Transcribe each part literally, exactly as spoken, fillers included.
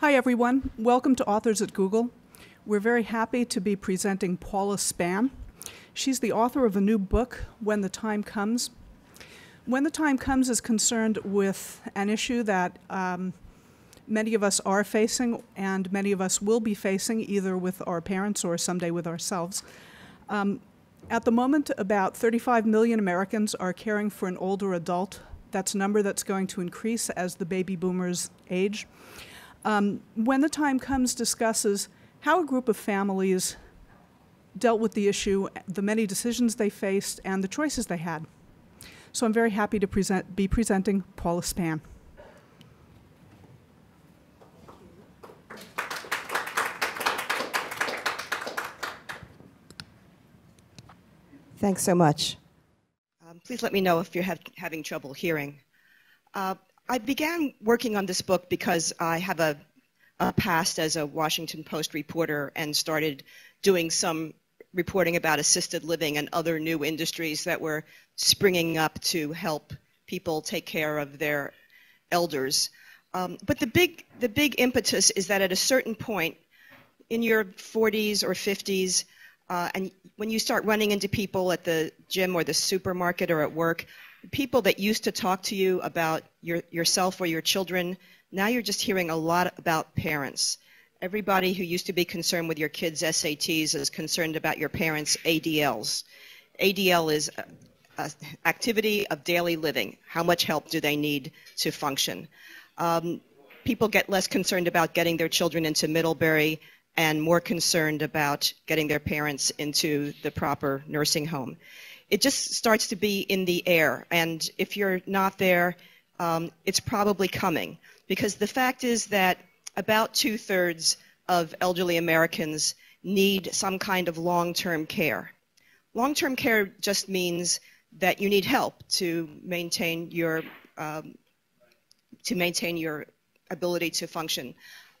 Hi everyone, welcome to Authors at Google. We're very happy to be presenting Paula Span. She's the author of a new book, When the Time Comes. When the Time Comes is concerned with an issue that um, many of us are facing and many of us will be facing, either with our parents or someday with ourselves. Um, at the moment, about thirty-five million Americans are caring for an older adult. That's a number that's going to increase as the baby boomers age. Um, When the Time Comes discusses how a group of families dealt with the issue, the many decisions they faced, and the choices they had. So I'm very happy to present, be presenting Paula Span. Thanks so much. Um, please let me know if you're ha having trouble hearing. Uh, I began working on this book because I have a, a past as a Washington Post reporter and started doing some reporting about assisted living and other new industries that were springing up to help people take care of their elders. Um, but the big, the big impetus is that at a certain point in your forties or fifties, uh, and when you start running into people at the gym or the supermarket or at work, people that used to talk to you about your, yourself or your children, now you're just hearing a lot about parents. Everybody who used to be concerned with your kids' S A Ts is concerned about your parents' A D Ls. A D L is a, a activity of daily living. How much help do they need to function? Um, people get less concerned about getting their children into Middlebury and more concerned about getting their parents into the proper nursing home. It just starts to be in the air, and if you're not there, um, it's probably coming, because the fact is that about two-thirds of elderly Americans need some kind of long-term care. Long-term care just means that you need help to maintain your, um, to maintain your ability to function.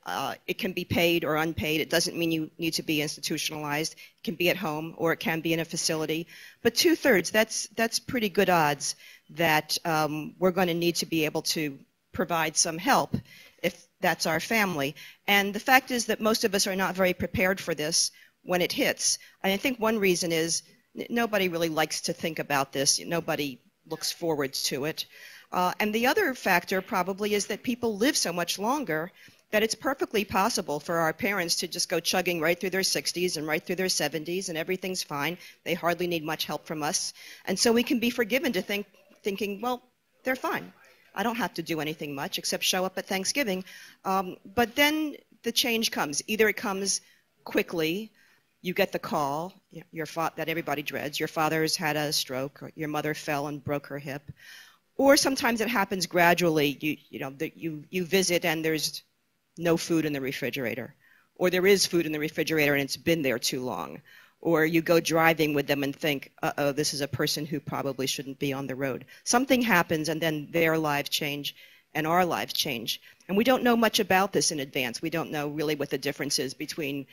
Uh, it can be paid or unpaid. It doesn't mean you need to be institutionalized. It can be at home or it can be in a facility. But two-thirds, that's, that's pretty good odds that um, we're going to need to be able to provide some help if that's our family. And the fact is that most of us are not very prepared for this when it hits. And I think one reason is nobody really likes to think about this. Nobody looks forward to it. Uh, and the other factor probably is that people live so much longer that it's perfectly possible for our parents to just go chugging right through their sixties and right through their seventies, and everything's fine. They hardly need much help from us. And so we can be forgiven to think, thinking, well, they're fine. I don't have to do anything much except show up at Thanksgiving. Um, but then the change comes. Either it comes quickly, you get the call your fa that everybody dreads. Your father's had a stroke, or your mother fell and broke her hip. Or sometimes it happens gradually. You, you, know, the, you, you visit and there's no food in the refrigerator, or there is food in the refrigerator and it's been there too long, or you go driving with them and think, uh-oh, this is a person who probably shouldn't be on the road. Something happens and then their lives change and our lives change. And we don't know much about this in advance. We don't know really what the difference is between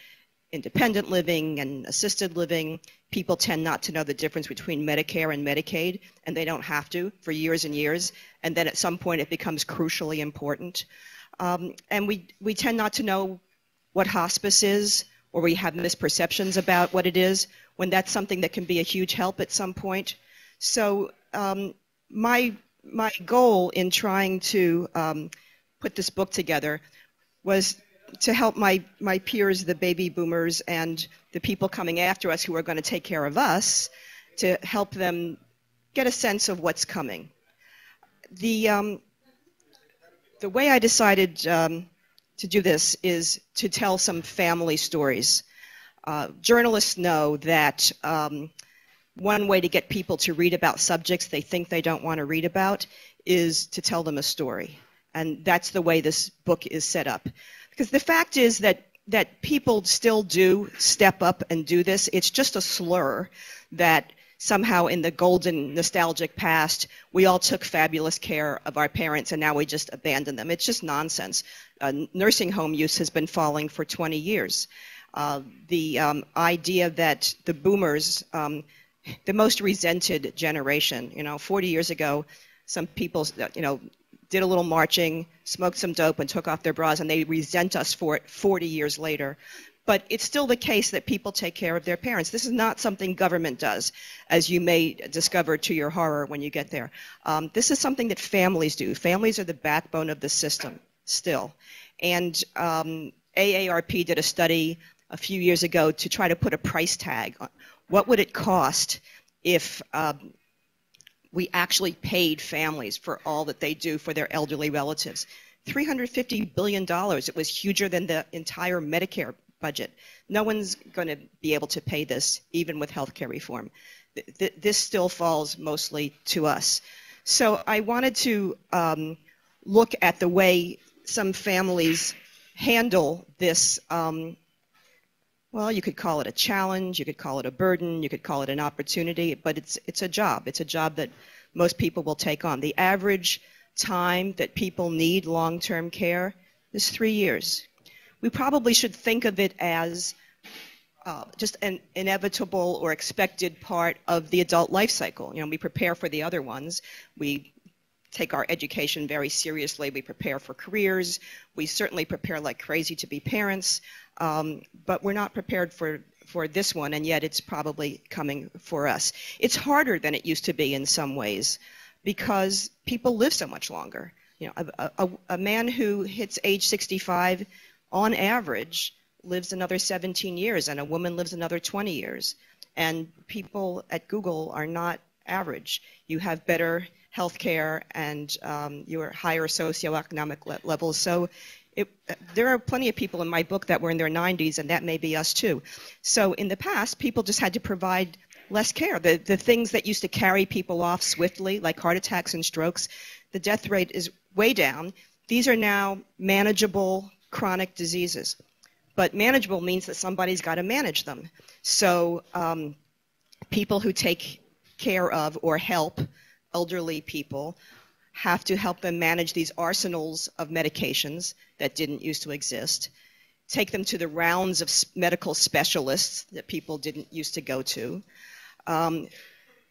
independent living and assisted living. People tend not to know the difference between Medicare and Medicaid, and they don't have to for years and years. And then at some point it becomes crucially important. Um, and we, we tend not to know what hospice is, or we have misperceptions about what it is, when that's something that can be a huge help at some point. So um, my, my goal in trying to um, put this book together was to help my, my peers, the baby boomers, and the people coming after us who are going to take care of us, to help them get a sense of what's coming. The... Um, The way I decided um, to do this is to tell some family stories. Uh, journalists know that um, one way to get people to read about subjects they think they don't want to read about is to tell them a story. And that's the way this book is set up. Because the fact is that, that people still do step up and do this. It's just a slur that somehow in the golden nostalgic past, we all took fabulous care of our parents and now we just abandon them. It's just nonsense. Uh, nursing home use has been falling for twenty years. Uh, the um, idea that the boomers, um, the most resented generation, you know, forty years ago, some people, you know, did a little marching, smoked some dope, and took off their bras, and they resent us for it forty years later. But it's still the case that people take care of their parents. This is not something government does, as you may discover to your horror when you get there. Um, this is something that families do. Families are the backbone of the system still. And um, A A R P did a study a few years ago to try to put a price tag on what would it cost if um, we actually paid families for all that they do for their elderly relatives. three hundred fifty billion dollars. It was huger than the entire Medicare budget. No one's going to be able to pay this, even with health care reform. Th th this still falls mostly to us. So I wanted to um, look at the way some families handle this, um, well, you could call it a challenge, you could call it a burden, you could call it an opportunity, but it's, it's a job. It's a job that most people will take on. The average time that people need long-term care is three years. We probably should think of it as uh, just an inevitable or expected part of the adult life cycle. You know, we prepare for the other ones. We take our education very seriously. We prepare for careers. We certainly prepare like crazy to be parents. Um, but we're not prepared for, for this one, and yet it's probably coming for us. It's harder than it used to be in some ways because people live so much longer. You know, a, a, a man who hits age sixty-five on average lives another seventeen years, and a woman lives another twenty years. And people at Google are not average. You have better health care and um, your higher socioeconomic le levels. So it, there are plenty of people in my book that were in their nineties, and that may be us too. So in the past, people just had to provide less care. The, the things that used to carry people off swiftly, like heart attacks and strokes, the death rate is way down. These are now manageable chronic diseases. But manageable means that somebody's got to manage them. So um, people who take care of or help elderly people have to help them manage these arsenals of medications that didn't used to exist, take them to the rounds of medical specialists that people didn't used to go to. Um,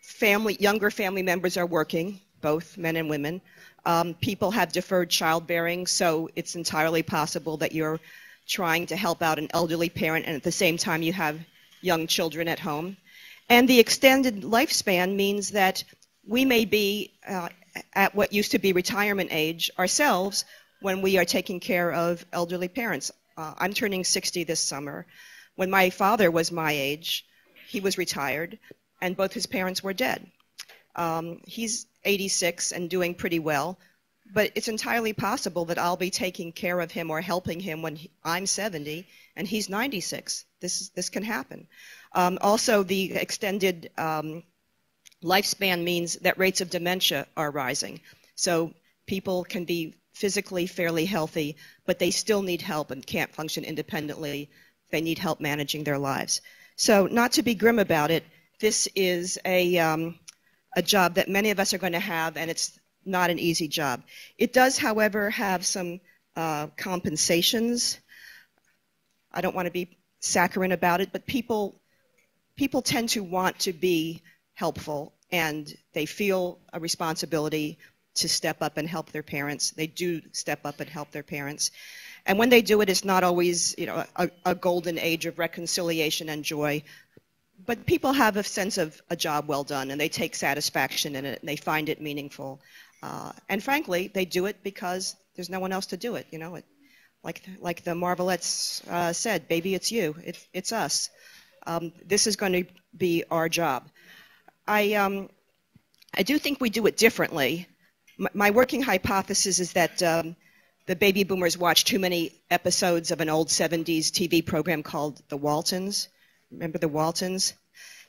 family, younger family members are working, both men and women. Um, people have deferred childbearing, so it's entirely possible that you're trying to help out an elderly parent and at the same time you have young children at home. And the extended lifespan means that we may be uh, at what used to be retirement age ourselves when we are taking care of elderly parents. Uh, I'm turning sixty this summer. When my father was my age, he was retired, and both his parents were dead. Um, he's eighty-six and doing pretty well, but it's entirely possible that I'll be taking care of him or helping him when he, I'm seventy and he's ninety-six. This is, this can happen. Um, also, the extended um, lifespan means that rates of dementia are rising. So people can be physically fairly healthy, but they still need help and can't function independently. They need help managing their lives. So not to be grim about it, this is a um, a job that many of us are going to have, and it's not an easy job. It does, however, have some uh, compensations. I don't want to be saccharine about it, but people, people tend to want to be helpful, and they feel a responsibility to step up and help their parents. They do step up and help their parents. And when they do it, it's not always, you know, a, a golden age of reconciliation and joy. But people have a sense of a job well done, and they take satisfaction in it, and they find it meaningful. Uh, and frankly, they do it because there's no one else to do it. You know, it, like like the Marvelettes uh, said, "Baby, it's you. It, it's us. Um, this is going to be our job." I um, I do think we do it differently. M my working hypothesis is that um, the Baby Boomers watched too many episodes of an old seventies T V program called The Waltons. Remember the Waltons?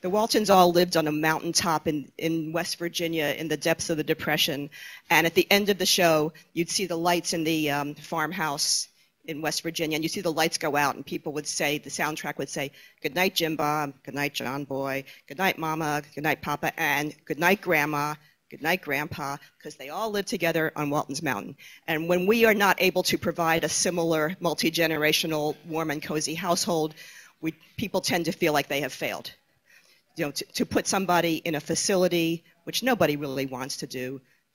The Waltons all lived on a mountaintop in, in West Virginia in the depths of the Depression. And at the end of the show, you'd see the lights in the um, farmhouse in West Virginia, and you see the lights go out, and people would say, the soundtrack would say, "Good night, Jim Bob, good night, John Boy, good night, Mama, good night, Papa, and good night, Grandma, good night, Grandpa," because they all live together on Walton's Mountain. And when we are not able to provide a similar multi-generational, warm and cozy household, We, people tend to feel like they have failed. You know, to, to put somebody in a facility, which nobody really wants to do,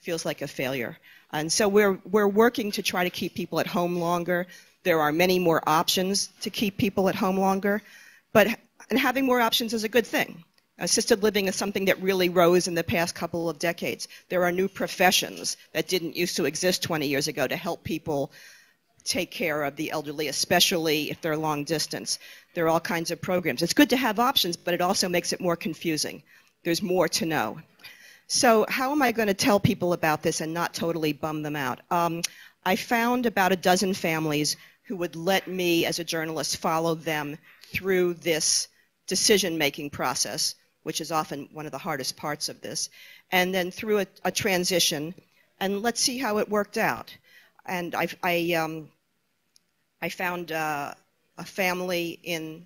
feels like a failure. And so we're, we're working to try to keep people at home longer. There are many more options to keep people at home longer. But and having more options is a good thing. Assisted living is something that really rose in the past couple of decades. There are new professions that didn't used to exist twenty years ago to help people take care of the elderly, especially if they're long distance. There are all kinds of programs. It's good to have options, but it also makes it more confusing. There's more to know. So how am I going to tell people about this and not totally bum them out? Um, I found about a dozen families who would let me, as a journalist, follow them through this decision-making process, which is often one of the hardest parts of this, and then through a, a transition, and let's see how it worked out. And I, I, um, I found uh, a family in,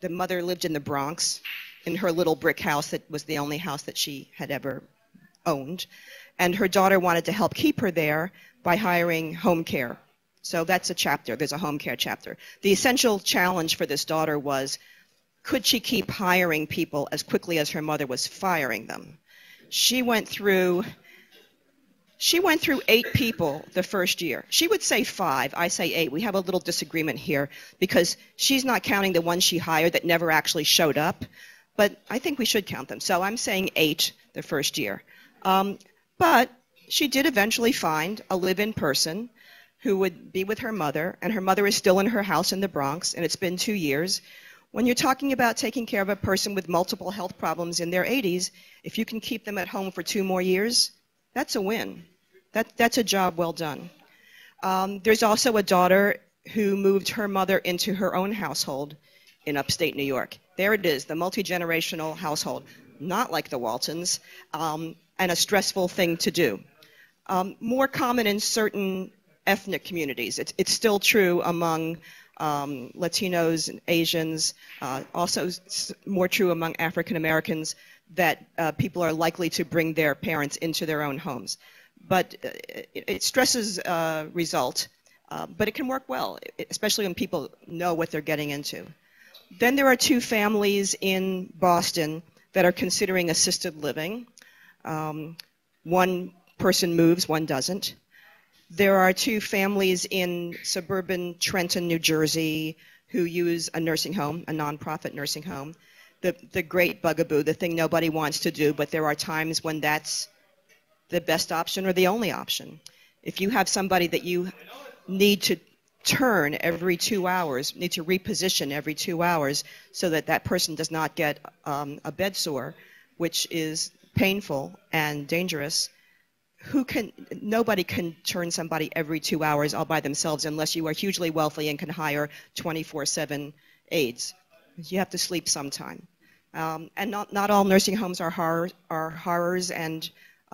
the mother lived in the Bronx, in her little brick house that was the only house that she had ever owned, and her daughter wanted to help keep her there by hiring home care. So that's a chapter, there's a home care chapter. The essential challenge for this daughter was, could she keep hiring people as quickly as her mother was firing them? She went through, she went through eight people the first year. She would say five, I say eight. We have a little disagreement here because she's not counting the one she hired that never actually showed up, but I think we should count them. So I'm saying eight the first year. Um, but she did eventually find a live-in person who would be with her mother, and her mother is still in her house in the Bronx, and it's been two years. When you're talking about taking care of a person with multiple health problems in their eighties, if you can keep them at home for two more years, that's a win. That, that's a job well done. Um, there's also a daughter who moved her mother into her own household in upstate New York. There it is, the multi-generational household, not like the Waltons, um, and a stressful thing to do. Um, more common in certain ethnic communities. It's, it's still true among Um, Latinos and Asians, uh, also s more true among African Americans, that uh, people are likely to bring their parents into their own homes. But uh, it, it stresses uh, result, uh, but it can work well, especially when people know what they're getting into. Then there are two families in Boston that are considering assisted living. Um, one person moves, one doesn't. There are two families in suburban Trenton, New Jersey, who use a nursing home, a nonprofit nursing home. The, the great bugaboo, the thing nobody wants to do, but there are times when that's the best option or the only option. If you have somebody that you need to turn every two hours, need to reposition every two hours so that that person does not get um, a bed sore, which is painful and dangerous, Who can, nobody can turn somebody every two hours all by themselves unless you are hugely wealthy and can hire twenty-four seven aides. You have to sleep sometime. Um, and not, not all nursing homes are, horror, are horrors, and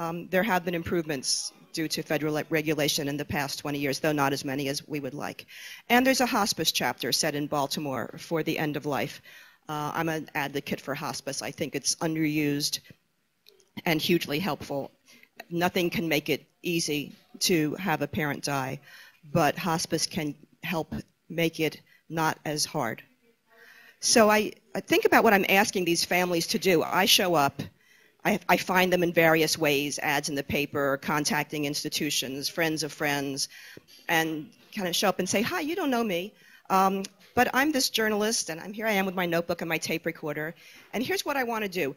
um, there have been improvements due to federal regulation in the past twenty years, though not as many as we would like. And there's a hospice chapter set in Baltimore for the end of life. Uh, I'm an advocate for hospice. I think it's underused and hugely helpful. Nothing can make it easy to have a parent die, but hospice can help make it not as hard. So I, I think about what I'm asking these families to do. I show up. I, I find them in various ways, ads in the paper, contacting institutions, friends of friends, and kind of show up and say, hi, you don't know me, um, but I'm this journalist, and I'm here I am with my notebook and my tape recorder, and here's what I want to do.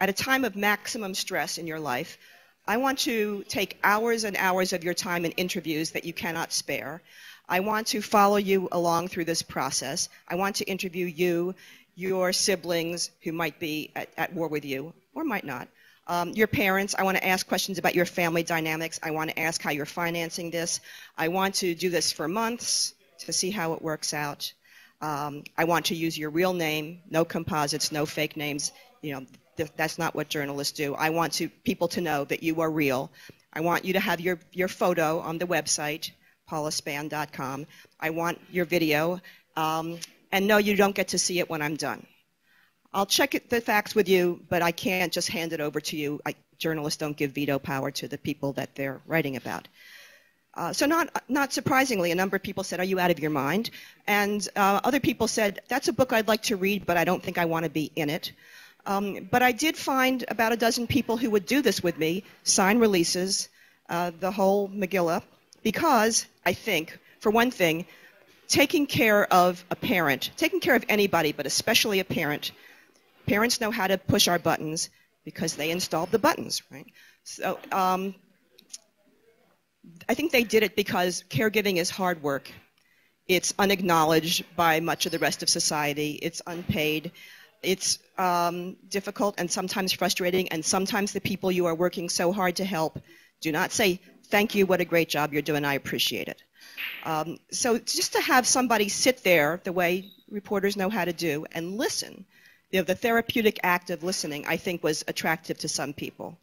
At a time of maximum stress in your life, I want to take hours and hours of your time in interviews that you cannot spare. I want to follow you along through this process. I want to interview you, your siblings who might be at, at war with you or might not, um, your parents. I want to ask questions about your family dynamics. I want to ask how you're financing this. I want to do this for months to see how it works out. Um, I want to use your real name, no composites, no fake names, you know. That's not what journalists do. I want to, people to know that you are real. I want you to have your, your photo on the website, paula span dot com. I want your video. Um, and no, you don't get to see it when I'm done. I'll check it, the facts with you, but I can't just hand it over to you. I, journalists don't give veto power to the people that they're writing about. Uh, so not, not surprisingly, a number of people said, are you out of your mind? And uh, other people said, that's a book I'd like to read, but I don't think I want to be in it. Um, but I did find about a dozen people who would do this with me, sign releases, uh, the whole Megillah because, I think, for one thing, taking care of a parent, taking care of anybody, but especially a parent, parents know how to push our buttons because they installed the buttons, right? So um, I think they did it because caregiving is hard work. It's unacknowledged by much of the rest of society. It's unpaid. It's um, difficult and sometimes frustrating, and sometimes the people you are working so hard to help do not say, thank you, what a great job you're doing, I appreciate it. Um, so just to have somebody sit there the way reporters know how to do and listen, you know, the therapeutic act of listening, I think, was attractive to some people.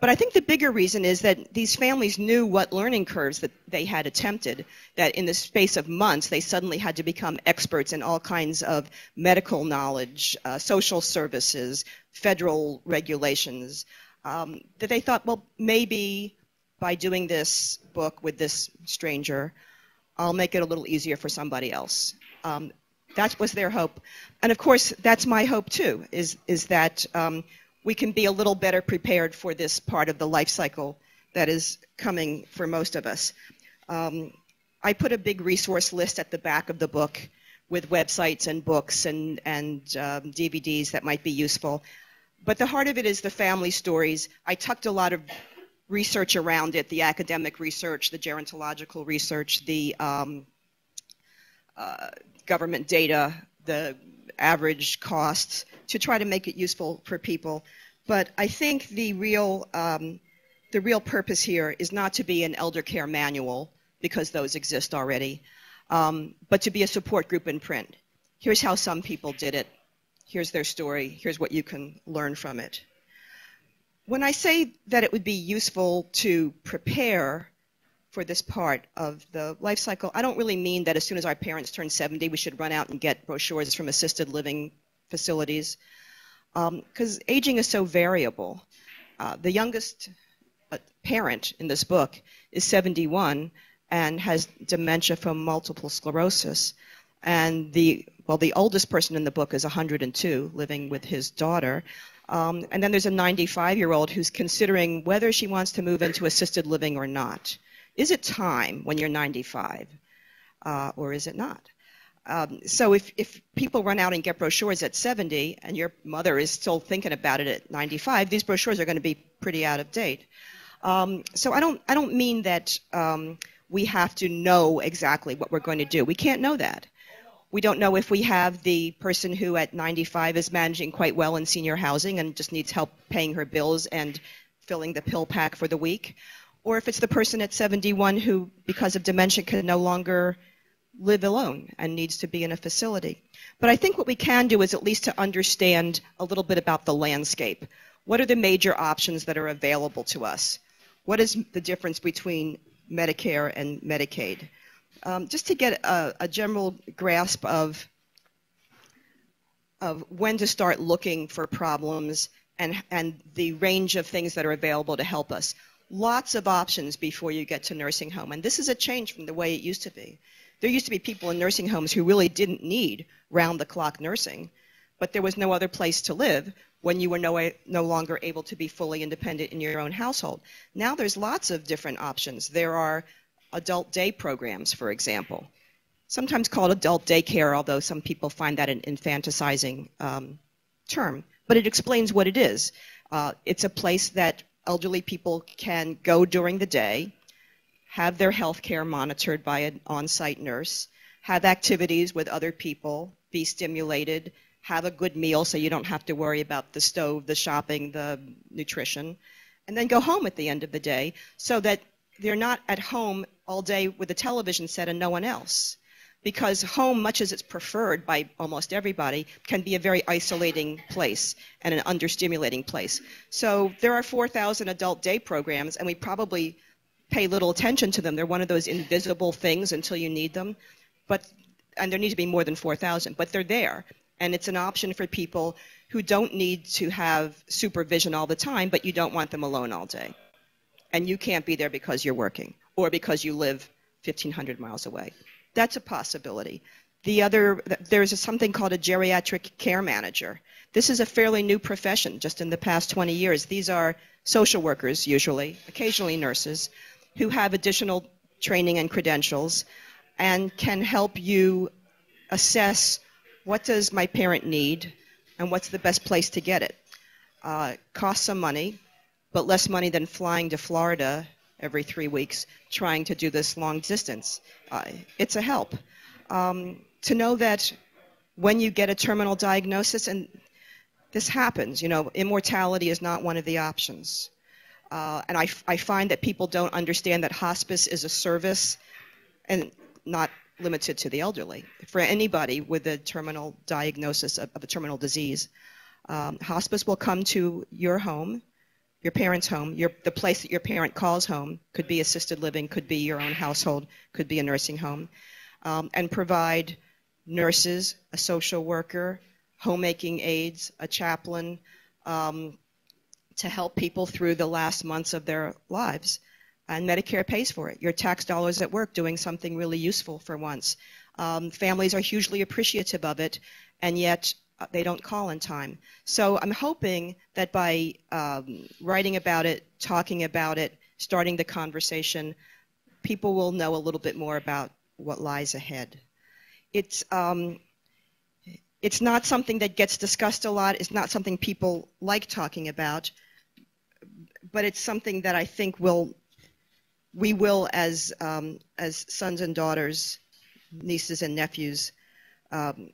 But I think the bigger reason is that these families knew what learning curves that they had attempted, that in the space of months, they suddenly had to become experts in all kinds of medical knowledge, uh, social services, federal regulations, um, that they thought, well, maybe by doing this book with this stranger, I'll make it a little easier for somebody else. Um, that was their hope. And of course, that's my hope too, is, is that um, we can be a little better prepared for this part of the life cycle that is coming for most of us. Um, I put a big resource list at the back of the book with websites and books and, and um, D V Ds that might be useful. But the heart of it is the family stories. I tucked a lot of research around it, the academic research, the gerontological research, the um, uh, government data, the average costs, to try to make it useful for people. But I think the real, um, the real purpose here is not to be an elder care manual, because those exist already, um, but to be a support group in print. Here's how some people did it. Here's their story. Here's what you can learn from it. When I say that it would be useful to prepare for this part of the life cycle, I don't really mean that as soon as our parents turn seventy, we should run out and get brochures from assisted living facilities, because um, aging is so variable. Uh, the youngest uh, parent in this book is seventy-one and has dementia from multiple sclerosis, and the well, the oldest person in the book is one hundred and two, living with his daughter. Um, and then there's a ninety-five-year-old who's considering whether she wants to move into assisted living or not. Is it time when you're ninety-five, uh, or is it not? Um, so if, if people run out and get brochures at seventy and your mother is still thinking about it at ninety-five, these brochures are going to be pretty out of date. Um, so I don't, I don't mean that um, we have to know exactly what we're going to do. We can't know that. We don't know if we have the person who at ninety-five is managing quite well in senior housing and just needs help paying her bills and filling the pill pack for the week, or if it's the person at seventy-one who, because of dementia, can no longer live alone and needs to be in a facility. But I think what we can do is at least to understand a little bit about the landscape. What are the major options that are available to us? What is the difference between Medicare and Medicaid? Um, just to get a, a general grasp of, of when to start looking for problems and, and the range of things that are available to help us. Lots of options before you get to nursing home, and this is a change from the way it used to be. There used to be people in nursing homes who really didn't need round-the-clock nursing, but there was no other place to live when you were no, no longer able to be fully independent in your own household. Now there's lots of different options. There are adult day programs, for example, sometimes called adult daycare, although some people find that an infanticizing um, term, but it explains what it is. Uh, it's a place that elderly people can go during the day, have their health care monitored by an on-site nurse, have activities with other people, be stimulated, have a good meal so you don't have to worry about the stove, the shopping, the nutrition, and then go home at the end of the day so that they're not at home all day with a television set and no one else. Because home, much as it's preferred by almost everybody, can be a very isolating place and an understimulating place. So there are four thousand adult day programs, and we probably pay little attention to them. They're one of those invisible things until you need them. But, and there need to be more than four thousand, but they're there. And it's an option for people who don't need to have supervision all the time, but you don't want them alone all day. And you can't be there because you're working or because you live fifteen hundred miles away. That's a possibility. The other, there's a, something called a geriatric care manager. This is a fairly new profession just in the past twenty years. These are social workers usually, occasionally nurses, who have additional training and credentials and can help you assess what does my parent need and what's the best place to get it. Uh, costs some money, but less money than flying to Florida every three weeks trying to do this long distance. Uh, it's a help. Um, to know that when you get a terminal diagnosis, and this happens, you know, immortality is not one of the options. Uh, and I, I find that people don't understand that hospice is a service and not limited to the elderly. For anybody with a terminal diagnosis of, of a terminal disease, um, hospice will come to your home, your parents' home, your, the place that your parent calls home, could be assisted living, could be your own household, could be a nursing home, um, and provide nurses, a social worker, homemaking aides, a chaplain, um, to help people through the last months of their lives. And Medicare pays for it. Your tax dollars at work doing something really useful for once. Um, families are hugely appreciative of it, and yet uh, they don't call in time. So I'm hoping that by um, writing about it, talking about it, starting the conversation, people will know a little bit more about what lies ahead. It's, um, it's not something that gets discussed a lot. It's not something people like talking about, but it's something that I think will we will, as, um, as sons and daughters, nieces and nephews, um,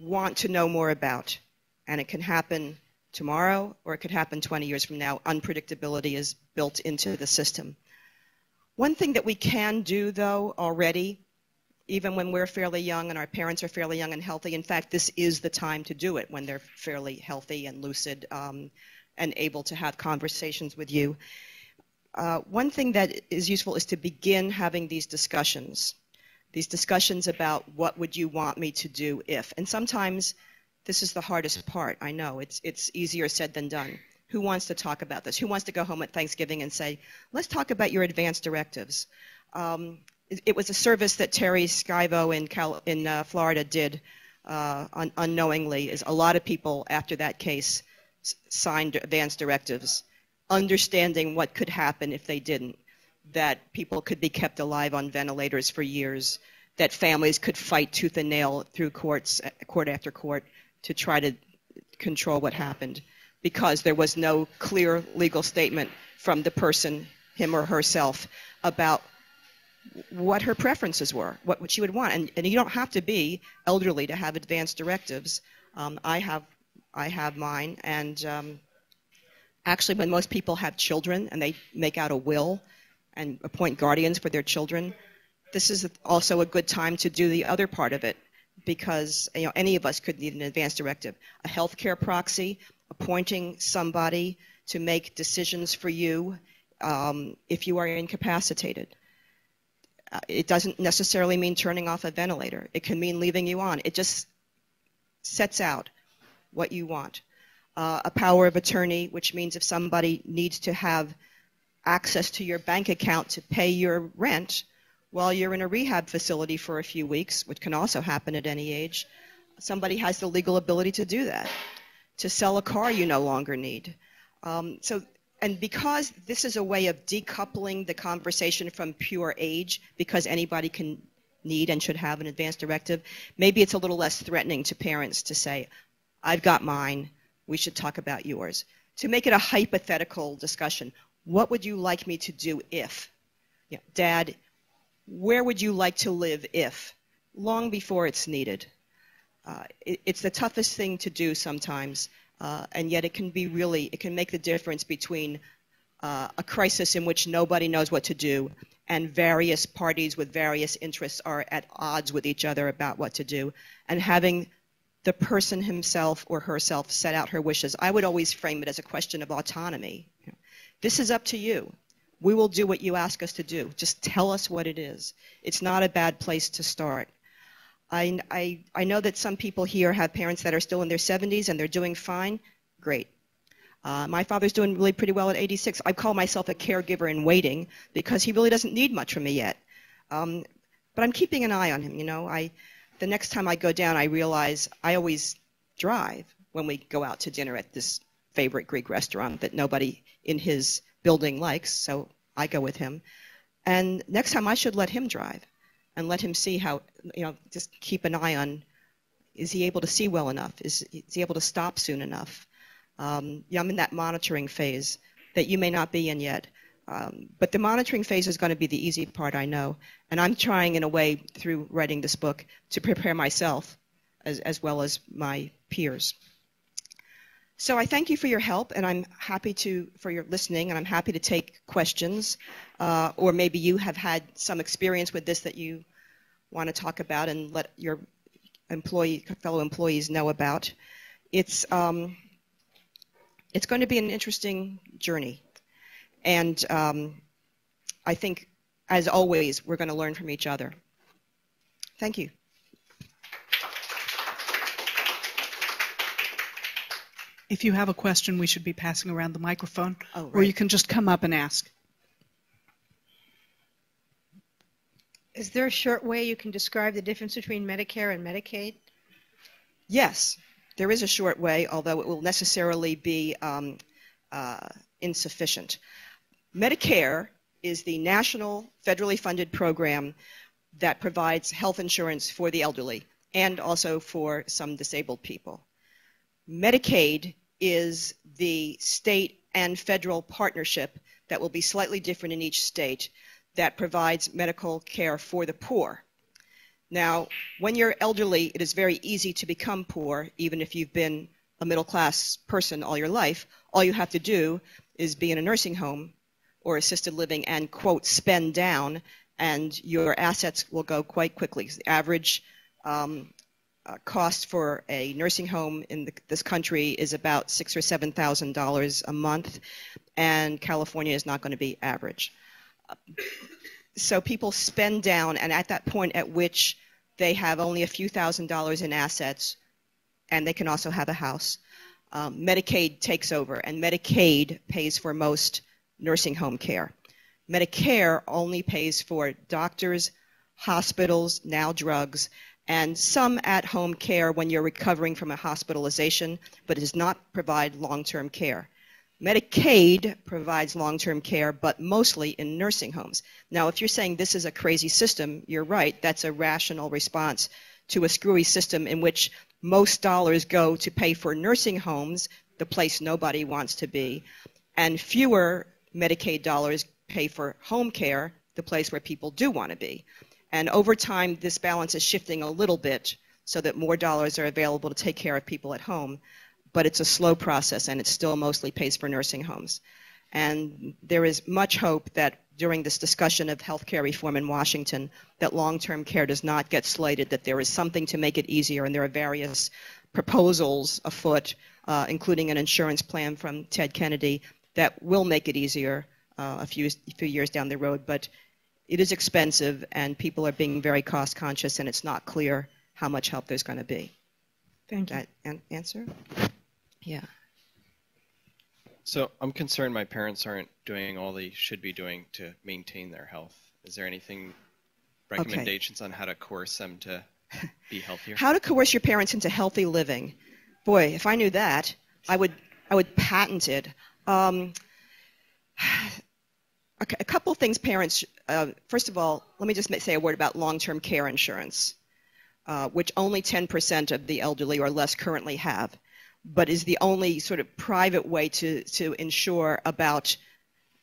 want to know more about. And it can happen tomorrow, or it could happen twenty years from now. Unpredictability is built into the system. One thing that we can do, though, already, even when we're fairly young and our parents are fairly young and healthy, in fact, this is the time to do it when they're fairly healthy and lucid um, and able to have conversations with you. Uh, one thing that is useful is to begin having these discussions, these discussions about what would you want me to do if. And sometimes this is the hardest part. I know it's, it's easier said than done. Who wants to talk about this? Who wants to go home at Thanksgiving and say, let's talk about your advance directives? Um, it, it was a service that Terry Schiavo in, Cal in uh, Florida did uh, un unknowingly. Is a lot of people after that case signed advance directives, understanding what could happen if they didn't, that people could be kept alive on ventilators for years, that families could fight tooth and nail through courts, court after court, to try to control what happened, because there was no clear legal statement from the person, him or herself, about what her preferences were, what, what she would want. And, and you don't have to be elderly to have advance directives. Um, I have, I have mine, and um, actually, when most people have children and they make out a will and appoint guardians for their children, this is also a good time to do the other part of it, because you know, any of us could need an advance directive. A healthcare proxy, appointing somebody to make decisions for you um, if you are incapacitated. Uh, it doesn't necessarily mean turning off a ventilator. It can mean leaving you on. It just sets out what you want. Uh, a power of attorney, which means if somebody needs to have access to your bank account to pay your rent while you're in a rehab facility for a few weeks, which can also happen at any age, somebody has the legal ability to do that, to sell a car you no longer need. Um, so, and because this is a way of decoupling the conversation from pure age, because anybody can need and should have an advance directive, maybe it's a little less threatening to parents to say, I've got mine, we should talk about yours. To make it a hypothetical discussion, what would you like me to do if? Yeah. Dad, where would you like to live if? Long before it's needed. Uh, it, it's the toughest thing to do sometimes, uh, and yet it can be really, it can make the difference between uh, a crisis in which nobody knows what to do and various parties with various interests are at odds with each other about what to do, and having the person himself or herself set out her wishes. I would always frame it as a question of autonomy. This is up to you. We will do what you ask us to do. Just tell us what it is. It's not a bad place to start. I, I, I know that some people here have parents that are still in their seventies and they're doing fine. Great. Uh, my father's doing really pretty well at eighty-six. I call myself a caregiver in waiting because he really doesn't need much from me yet. Um, but I'm keeping an eye on him, you know. I, the next time I go down, I realize I always drive when we go out to dinner at this favorite Greek restaurant that nobody in his building likes, so I go with him. And next time I should let him drive and let him see how, you know, just keep an eye on, is he able to see well enough? Is, is he able to stop soon enough? Um, yeah, I'm in that monitoring phase that you may not be in yet. Um, but the monitoring phase is going to be the easy part, I know. And I'm trying, in a way, through writing this book, to prepare myself as, as well as my peers. So I thank you for your help, and I'm happy to, for your listening, and I'm happy to take questions. Uh, or maybe you have had some experience with this that you want to talk about and let your employee, fellow employees know about. It's, um, it's going to be an interesting journey. And um, I think, as always, we're going to learn from each other. Thank you. If you have a question, we should be passing around the microphone, oh, right. Or you can just come up and ask. Is there a short way you can describe the difference between Medicare and Medicaid? Yes, there is a short way, although it will necessarily be um, uh, insufficient. Medicare is the national federally funded program that provides health insurance for the elderly and also for some disabled people. Medicaid is the state and federal partnership that will be slightly different in each state that provides medical care for the poor. Now, when you're elderly, it is very easy to become poor, even if you've been a middle-class person all your life. All you have to do is be in a nursing home or assisted living and, quote, spend down, and your assets will go quite quickly. The average um, uh, cost for a nursing home in the, this country is about six or seven thousand dollars a month, and California is not going to be average. Uh, so people spend down, and at that point at which they have only a few thousand dollars in assets, and they can also have a house, Um, Medicaid takes over, and Medicaid pays for most nursing home care. Medicare only pays for doctors, hospitals, now drugs, and some at-home care when you're recovering from a hospitalization, but it does not provide long-term care. Medicaid provides long-term care, but mostly in nursing homes. Now, if you're saying this is a crazy system, you're right. That's a rational response to a screwy system in which most dollars go to pay for nursing homes, the place nobody wants to be, and fewer Medicaid dollars pay for home care, the place where people do want to be. And over time, this balance is shifting a little bit so that more dollars are available to take care of people at home, but it's a slow process, and it still mostly pays for nursing homes. And there is much hope that during this discussion of health care reform in Washington, that long-term care does not get slated, that there is something to make it easier, and there are various proposals afoot, uh, including an insurance plan from Ted Kennedy, that will make it easier uh, a few, few years down the road. But it is expensive, and people are being very cost-conscious, and it's not clear how much help there's going to be. Thank you. That an answer? Yeah. So I'm concerned my parents aren't doing all they should be doing to maintain their health. Is there anything, recommendations okay. on how to coerce them to be healthier? How to coerce your parents into healthy living? Boy, if I knew that, I would I would patent it. Um, okay, a couple things, parents. Uh, first of all, let me just say a word about long-term care insurance, uh, which only ten percent of the elderly or less currently have, but is the only sort of private way to, to ensure about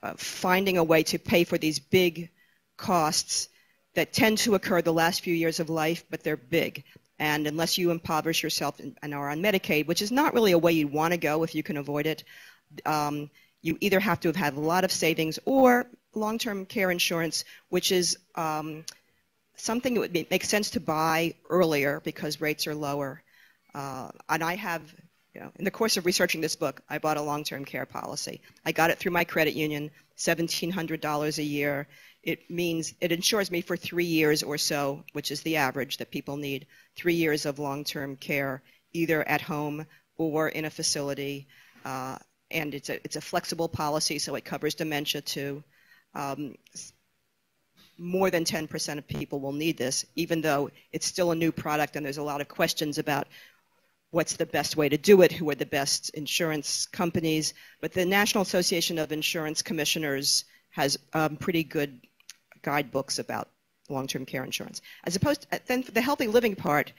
uh, finding a way to pay for these big costs that tend to occur the last few years of life, but they're big. And unless you impoverish yourself and, and are on Medicaid, which is not really a way you'd want to go if you can avoid it, um, you either have to have had a lot of savings or long-term care insurance, which is um, something that would be, make sense to buy earlier because rates are lower. Uh, and I have... You know, in the course of researching this book, I bought a long-term care policy. I got it through my credit union, seventeen hundred dollars a year. It means it insures me for three years or so, which is the average that people need, three years of long-term care, either at home or in a facility. Uh, and it's a, it's a flexible policy, so it covers dementia too. Um, more than ten percent of people will need this, even though it's still a new product and there's a lot of questions about what's the best way to do it, who are the best insurance companies. But the National Association of Insurance Commissioners has um, pretty good guidebooks about long-term care insurance. As opposed to, then for the healthy living part,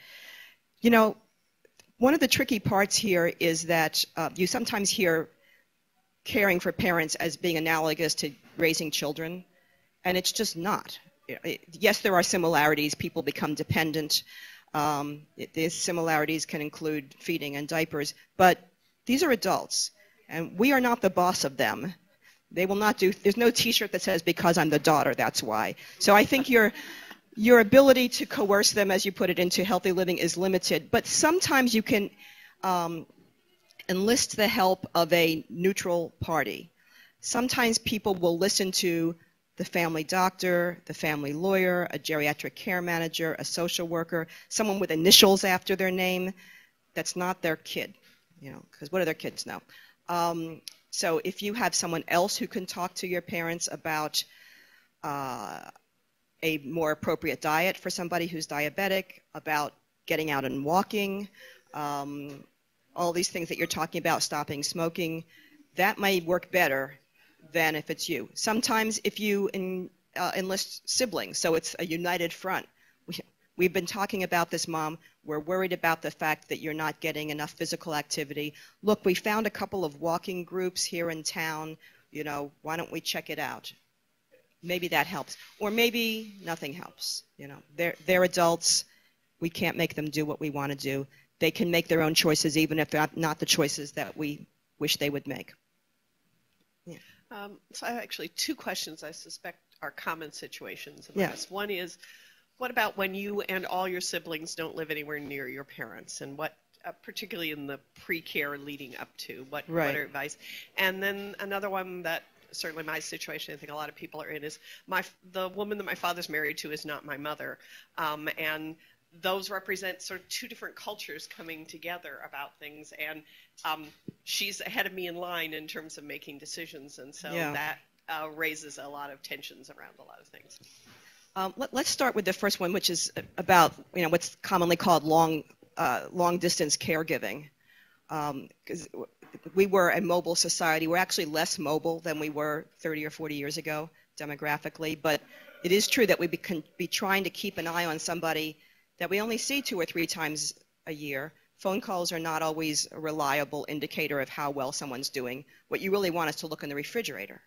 you know, one of the tricky parts here is that uh, you sometimes hear caring for parents as being analogous to raising children, and it's just not. Yes, there are similarities. People become dependent. Um, it, these similarities can include feeding and diapers, but these are adults, and we are not the boss of them. They will not do, there's no t-shirt that says, because I'm the daughter, that's why. So I think your, your ability to coerce them, as you put it, into healthy living is limited, but sometimes you can um, enlist the help of a neutral party. Sometimes people will listen to the family doctor, the family lawyer, a geriatric care manager, a social worker, someone with initials after their name that's not their kid, you know, because what do their kids know? Um, So if you have someone else who can talk to your parents about uh, a more appropriate diet for somebody who's diabetic, about getting out and walking, um, all these things that you're talking about, stopping smoking, that might work better than if it's you. Sometimes if you en uh, enlist siblings, so it's a united front. We we've been talking about this, Mom. We're worried about the fact that you're not getting enough physical activity. Look, we found a couple of walking groups here in town. You know, why don't we check it out? Maybe that helps. Or maybe nothing helps. You know, they're, they're adults. We can't make them do what we want to do. They can make their own choices, even if they're not the choices that we wish they would make. Yeah. Um, so I have actually two questions I suspect are common situations. Yeah. One is, what about when you and all your siblings don't live anywhere near your parents, and what, uh, particularly in the pre-care leading up to, what, right. what are advice? And then another one that certainly my situation, I think a lot of people are in, is my the woman that my father's married to is not my mother, um, and those represent sort of two different cultures coming together about things, and um, she's ahead of me in line in terms of making decisions, and so yeah. that uh, raises a lot of tensions around a lot of things. Um, let, let's start with the first one, which is about, you know, what's commonly called long, uh, long-distance caregiving. Because um, we were a mobile society. We're actually less mobile than we were thirty or forty years ago, demographically. But it is true that we be, can be trying to keep an eye on somebody that we only see two or three times a year. Phone calls are not always a reliable indicator of how well someone's doing. What you really want is to look in the refrigerator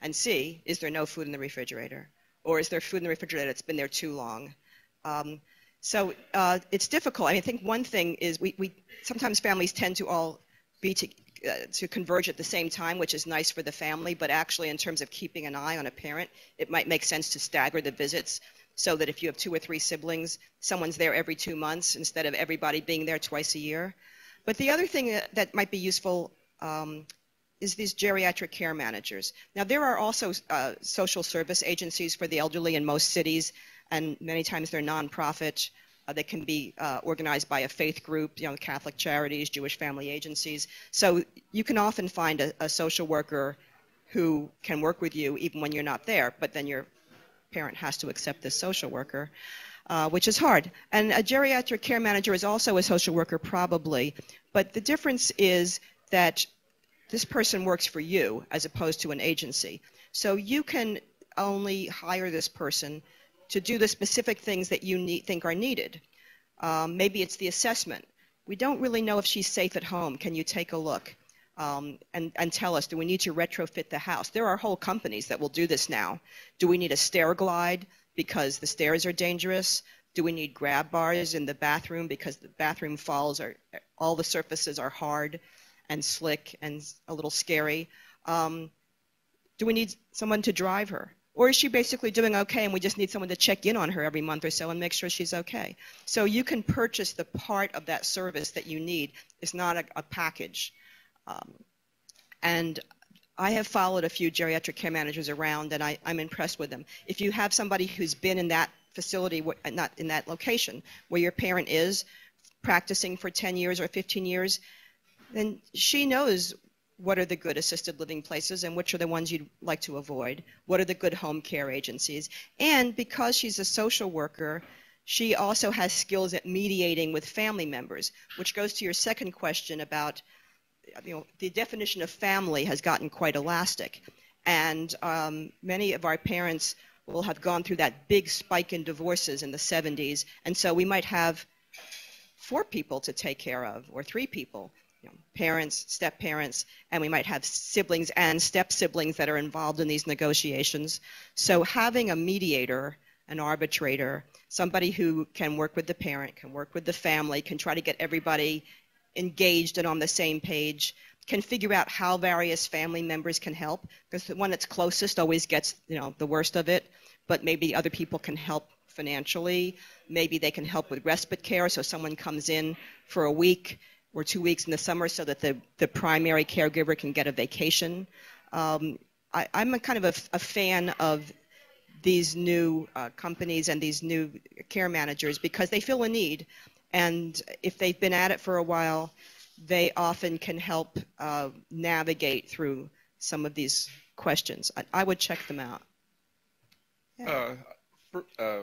and see, is there no food in the refrigerator? Or is there food in the refrigerator that's been there too long? Um, so uh, it's difficult. I mean, I think one thing is we, we sometimes families tend to all be to, uh, to converge at the same time, which is nice for the family, but actually in terms of keeping an eye on a parent, it might make sense to stagger the visits so that if you have two or three siblings, someone's there every two months instead of everybody being there twice a year. But the other thing that might be useful um, is these geriatric care managers. Now, there are also uh, social service agencies for the elderly in most cities, and many times they're nonprofit. Uh, they can be uh, organized by a faith group, you know, Catholic charities, Jewish family agencies. So you can often find a, a social worker who can work with you even when you're not there, but then your parent has to accept this social worker, uh, which is hard. And a geriatric care manager is also a social worker probably, but the difference is that this person works for you as opposed to an agency. So you can only hire this person to do the specific things that you need, think are needed. Um, maybe it's the assessment. We don't really know if she's safe at home. Can you take a look um, and, and tell us, do we need to retrofit the house? There are whole companies that will do this now. Do we need a stair glide because the stairs are dangerous? Do we need grab bars in the bathroom because the bathroom falls are, all the surfaces are hard and slick and a little scary? Um, do we need someone to drive her? Or is she basically doing okay and we just need someone to check in on her every month or so and make sure she's okay? So you can purchase the part of that service that you need. It's not a, a package. Um, and I have followed a few geriatric care managers around, and I, I'm impressed with them. If you have somebody who's been in that facility, not in that location, where your parent is practicing for ten years or fifteen years, then she knows what are the good assisted living places and which are the ones you'd like to avoid? What are the good home care agencies? And because she's a social worker, she also has skills at mediating with family members, which goes to your second question about, you know, the definition of family has gotten quite elastic. And um, many of our parents will have gone through that big spike in divorces in the seventies. And so we might have four people to take care of, or three people, you know, parents, step-parents, and we might have siblings and step-siblings that are involved in these negotiations. So having a mediator, an arbitrator, somebody who can work with the parent, can work with the family, can try to get everybody engaged and on the same page, can figure out how various family members can help, because the one that's closest always gets, you know, the worst of it, but maybe other people can help financially. Maybe they can help with respite care, so someone comes in for a week or two weeks in the summer so that the, the primary caregiver can get a vacation. Um, I, I'm a kind of a, a fan of these new uh, companies and these new care managers because they feel a need, and if they've been at it for a while, they often can help uh, navigate through some of these questions. I, I would check them out. Yeah. Uh, for, uh,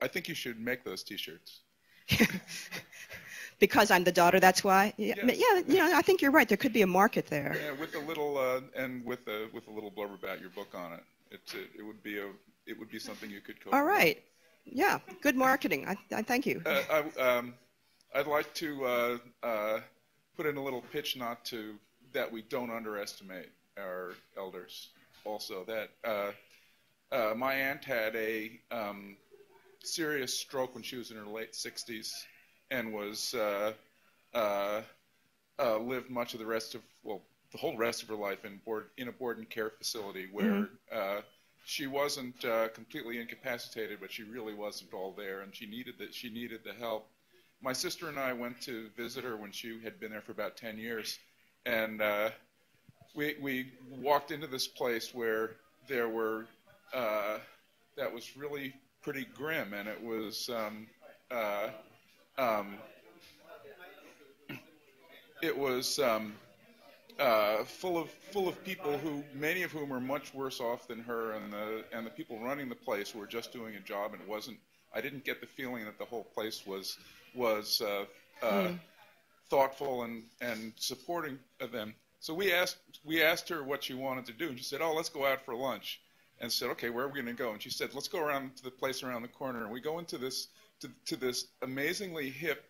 I think you should make those T-shirts. Because I'm the daughter, that's why. Yeah, yes. yeah, you know, I think you're right. There could be a market there. Yeah, with a little uh, and with a with a little blurb about your book on it, it it, it would be a it would be something you could. All right. With. Yeah. Good marketing. I, I thank you. Uh, I, um, I'd like to uh, uh, put in a little pitch not to, that we don't underestimate our elders also. That uh, uh, my aunt had a um, serious stroke when she was in her late sixties and was uh, uh, uh, lived much of the rest of, well, the whole rest of her life in, board, in a board and care facility where mm-hmm. uh, she wasn't uh, completely incapacitated, but she really wasn't all there, and she needed the, she needed the help. My sister and I went to visit her when she had been there for about ten years, and uh, we, we walked into this place where there were, uh, that was really pretty grim, and it was, um, uh, um, it was um, uh, full of full of people who, many of whom were much worse off than her, and the and the people running the place were just doing a job, and it wasn't. I didn't get the feeling that the whole place was was uh, uh, mm. thoughtful and, and supporting of them. So we asked we asked her what she wanted to do, and she said, "Oh, let's go out for lunch." And said, "Okay, where are we going to go?" And she said, "Let's go around to the place around the corner." And we go into this to, to this amazingly hip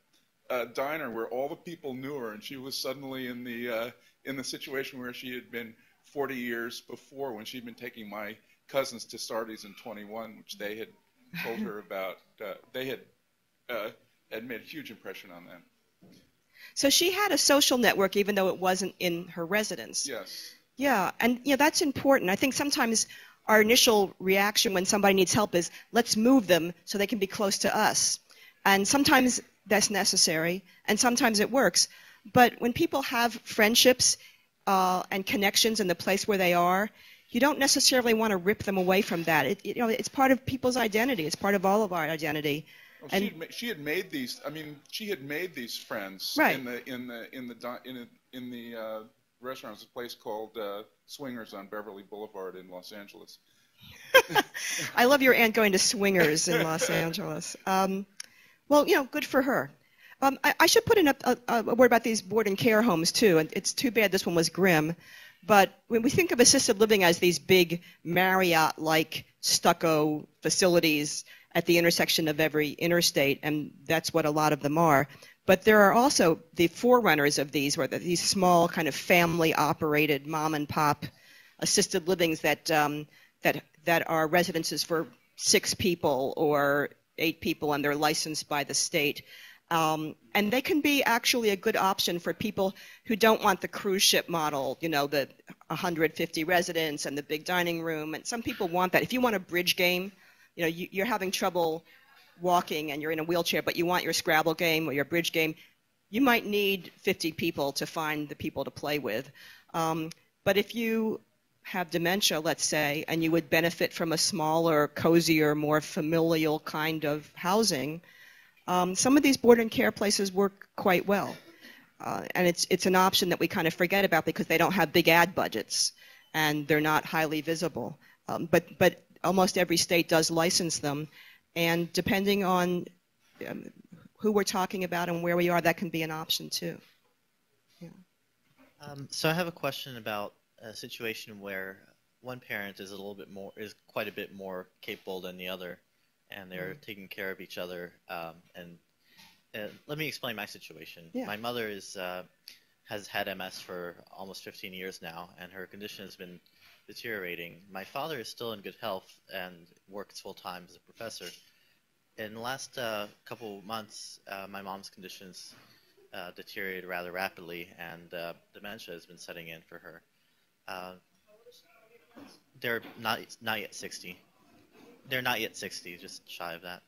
uh, diner where all the people knew her, and she was suddenly in the uh, in the situation where she had been forty years before, when she'd been taking my cousins to Sardi's in twenty-one, which they had told her about. Uh, they had uh, had made a huge impression on them. So she had a social network, even though it wasn't in her residence. Yes. Yeah, and you know, that's important. I think sometimes our initial reaction when somebody needs help is, let's move them so they can be close to us. And sometimes that's necessary, and sometimes it works. But when people have friendships uh, and connections in the place where they are, you don't necessarily want to rip them away from that. It, you know, it's part of people's identity. It's part of all of our identity. Well, and she had, ma she had made these. I mean, she had made these friends right. in the in the in the in the, in the uh, restaurant. It was a place called uh, Swingers on Beverly Boulevard in Los Angeles. I love your aunt going to Swingers in Los Angeles. Um, well, you know, good for her. Um, I, I should put in a, a, a word about these board and care homes too. And it's too bad this one was grim. But when we think of assisted living as these big Marriott-like stucco facilities at the intersection of every interstate, and that's what a lot of them are. But there are also the forerunners of these, where these small kind of family-operated mom-and-pop assisted livings that um, that that are residences for six people or eight people, and they're licensed by the state. Um, and they can be actually a good option for people who don't want the cruise ship model, you know, the one hundred fifty residents and the big dining room. And some people want that. If you want a bridge game, you know, you, you're having trouble walking and you're in a wheelchair, but you want your Scrabble game or your bridge game, you might need fifty people to find the people to play with. Um, but if you have dementia, let's say, and you would benefit from a smaller, cozier, more familial kind of housing, Um, some of these board and care places work quite well. Uh, and it's, it's an option that we kind of forget about because they don't have big ad budgets and they're not highly visible. Um, but, but almost every state does license them. And depending on um, who we're talking about and where we are, that can be an option too. Yeah. Um, so I have a question about a situation where one parent is a little bit more, is quite a bit more capable than the other, and they're mm-hmm. taking care of each other. Um, and uh, let me explain my situation. Yeah. My mother is uh, has had M S for almost fifteen years now, and her condition has been deteriorating. My father is still in good health and works full time as a professor. In the last uh, couple months, uh, my mom's conditions uh, deteriorated rather rapidly, and uh, dementia has been setting in for her. Uh, they're not not yet sixty. They're not yet sixty, just shy of that.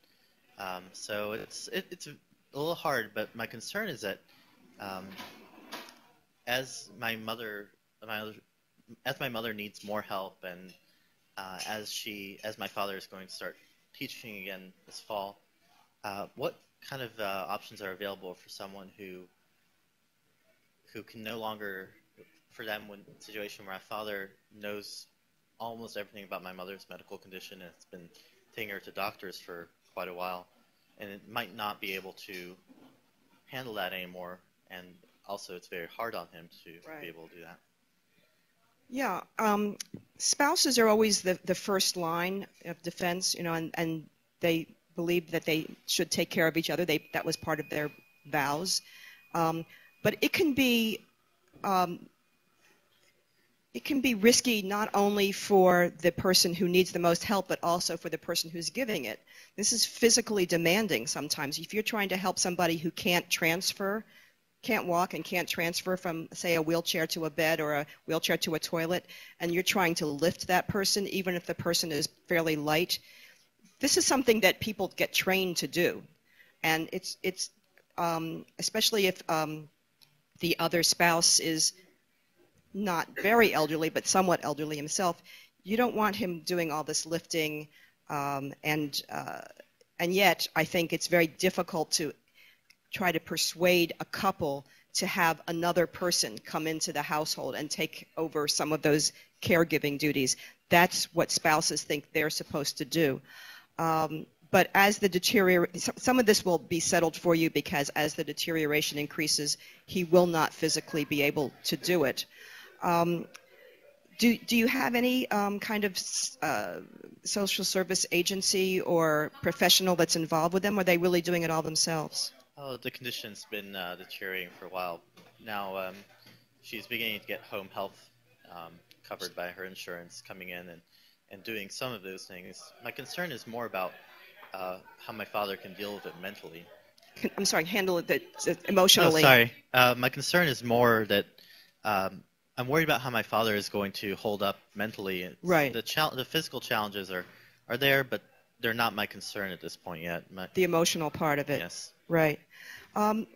Um, so it's it, it's a little hard. But my concern is that um, as my mother, my other, as my mother needs more help, and uh, as she, as my father is going to start teaching again this fall, uh, what kind of uh, options are available for someone who who can no longer, for them, when a situation where my father knows almost everything about my mother's medical condition and it's been taking her to doctors for quite a while, and it might not be able to handle that anymore, and also it's very hard on him to right. be able to do that. Yeah, um, spouses are always the, the first line of defense, you know, and, and they believe that they should take care of each other. They, that was part of their vows. Um, but it can be um, it can be risky not only for the person who needs the most help, but also for the person who's giving it. This is physically demanding sometimes. If you're trying to help somebody who can't transfer, can't walk and can't transfer from, say, a wheelchair to a bed or a wheelchair to a toilet, and you're trying to lift that person, even if the person is fairly light. This is something that people get trained to do, and it's, it's um, especially if um, the other spouse is not very elderly but somewhat elderly himself, you don't want him doing all this lifting, um, and, uh, and yet I think it's very difficult to try to persuade a couple to have another person come into the household and take over some of those caregiving duties. That's what spouses think they're supposed to do. Um, but as the deterioration, some of this will be settled for you because as the deterioration increases, he will not physically be able to do it. Um, do, do you have any um, kind of uh, social service agency or professional that's involved with them, or are they really doing it all themselves? Oh, the condition's been uh, deteriorating for a while. Now um, she's beginning to get home health um, covered by her insurance, coming in and, and doing some of those things. My concern is more about uh, how my father can deal with it mentally. I'm sorry, handle it that, emotionally. Oh, sorry. Uh, my concern is more that um, I'm worried about how my father is going to hold up mentally. Right. The, chal the physical challenges are, are there, but they're not my concern at this point yet. My, the emotional part of it. Yes. Right. Um,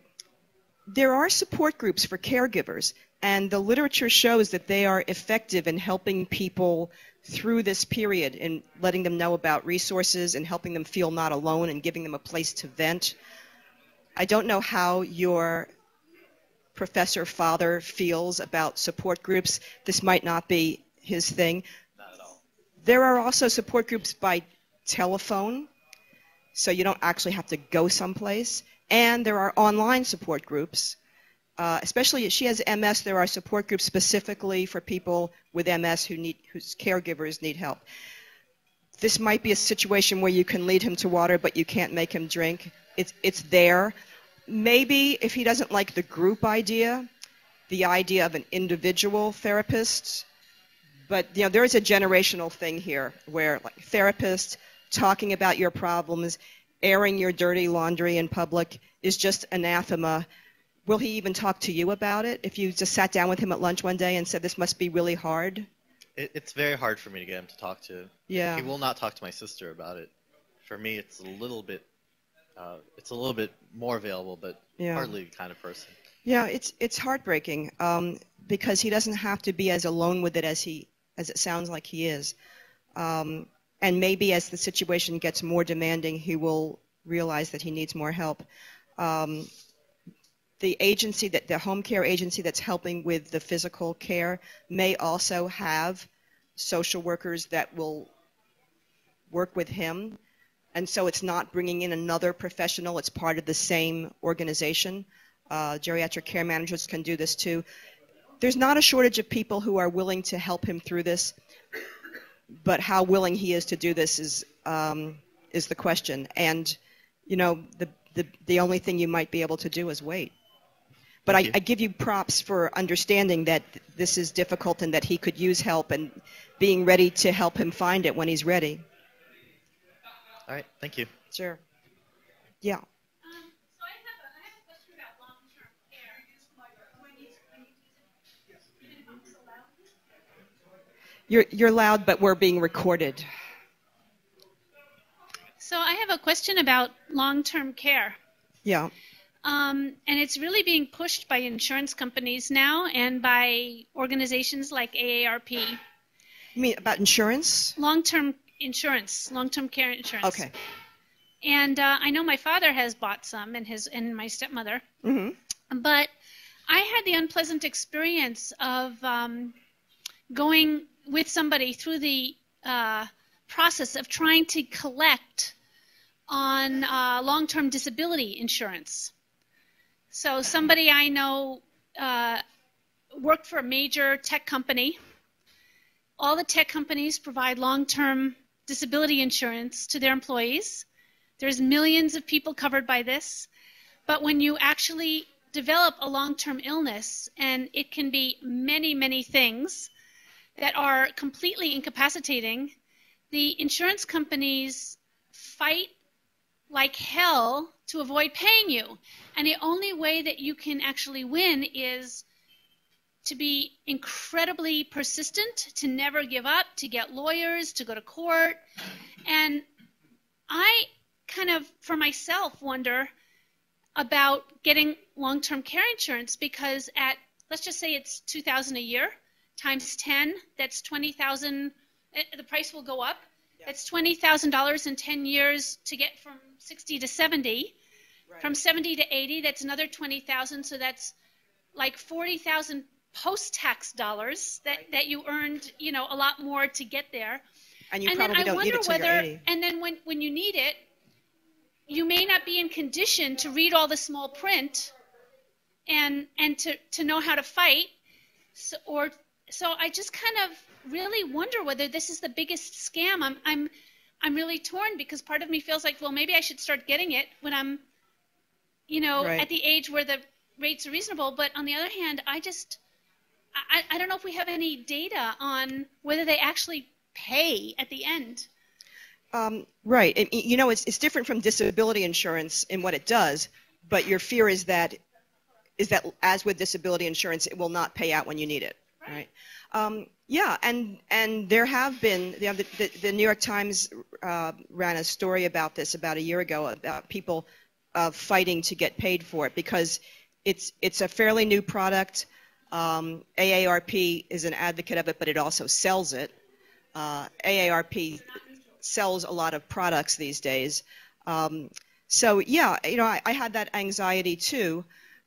there are support groups for caregivers, and the literature shows that they are effective in helping people through this period, in letting them know about resources and helping them feel not alone and giving them a place to vent. I don't know how your professor father feels about support groups. This might not be his thing. Not at all. There are also support groups by telephone, so you don't actually have to go someplace. And there are online support groups. Uh, especially if she has M S, there are support groups specifically for people with M S who need, whose caregivers need help. This might be a situation where you can lead him to water, but you can't make him drink. It's, it's there. Maybe if he doesn't like the group idea, the idea of an individual therapist. But you know, there is a generational thing here where like, therapists talking about your problems, airing your dirty laundry in public is just anathema. Will he even talk to you about it if you just sat down with him at lunch one day and said this must be really hard? It, it's very hard for me to get him to talk to. Yeah. He will not talk to my sister about it. For me, it's a little bit, uh, it's a little bit more available, but yeah. Hardly the kind of person. Yeah, it's it's heartbreaking um, because he doesn't have to be as alone with it as he as it sounds like he is. Um, And maybe as the situation gets more demanding, he will realize that he needs more help. Um, the agency, that the home care agency that's helping with the physical care may also have social workers that will work with him. And so it's not bringing in another professional. It's part of the same organization. Uh, geriatric care managers can do this too. There's not a shortage of people who are willing to help him through this, but how willing he is to do this is um, is the question. And, you know, the, the, the only thing you might be able to do is wait. But I, I give you props for understanding that this is difficult and that he could use help and being ready to help him find it when he's ready. All right, thank you. Sure. Yeah. You're, you're loud, but we're being recorded. So I have a question about long-term care. Yeah. Um, and it's really being pushed by insurance companies now and by organizations like A A R P. You mean about insurance? Long-term insurance, long-term care insurance. Okay. And uh, I know my father has bought some, and his and my stepmother. Mm-hmm. But I had the unpleasant experience of um, going with somebody through the uh, process of trying to collect on uh, long-term disability insurance. So somebody I know uh, worked for a major tech company. All the tech companies provide long-term disability insurance to their employees. There's millions of people covered by this. But when you actually develop a long-term illness, and it can be many, many things that are completely incapacitating, the insurance companies fight like hell to avoid paying you. And the only way that you can actually win is to be incredibly persistent, to never give up, to get lawyers, to go to court. And I kind of, for myself, wonder about getting long-term care insurance, because at, let's just say it's two thousand dollars a year, times ten, that's twenty thousand dollars. The price will go up. That's twenty thousand dollars in ten years to get from sixty to seventy. Right. From seventy to eighty, that's another twenty thousand dollars. So that's like forty thousand dollars post-tax dollars that, right, that you earned, you know, a lot more to get there. And you and probably then I don't wonder need it whether, you're eighty. And then when, when you need it, you may not be in condition to read all the small print and, and to, to know how to fight. So, or So I just kind of really wonder whether this is the biggest scam. I'm, I'm, I'm really torn, because part of me feels like, well, maybe I should start getting it when I'm, you know, right, at the age where the rates are reasonable. But on the other hand, I just, I, I don't know if we have any data on whether they actually pay at the end. Um, right. And, you know, it's, it's different from disability insurance in what it does, but your fear is that, is that as with disability insurance, it will not pay out when you need it. Right. Um, yeah, and and there have been, you know, the, the, the New York Times uh, ran a story about this about a year ago about people uh, fighting to get paid for it, because it's it's a fairly new product. Um, A A R P is an advocate of it, but it also sells it. Uh, A A R P sells a lot of products these days. Um, so yeah, you know, I, I had that anxiety too.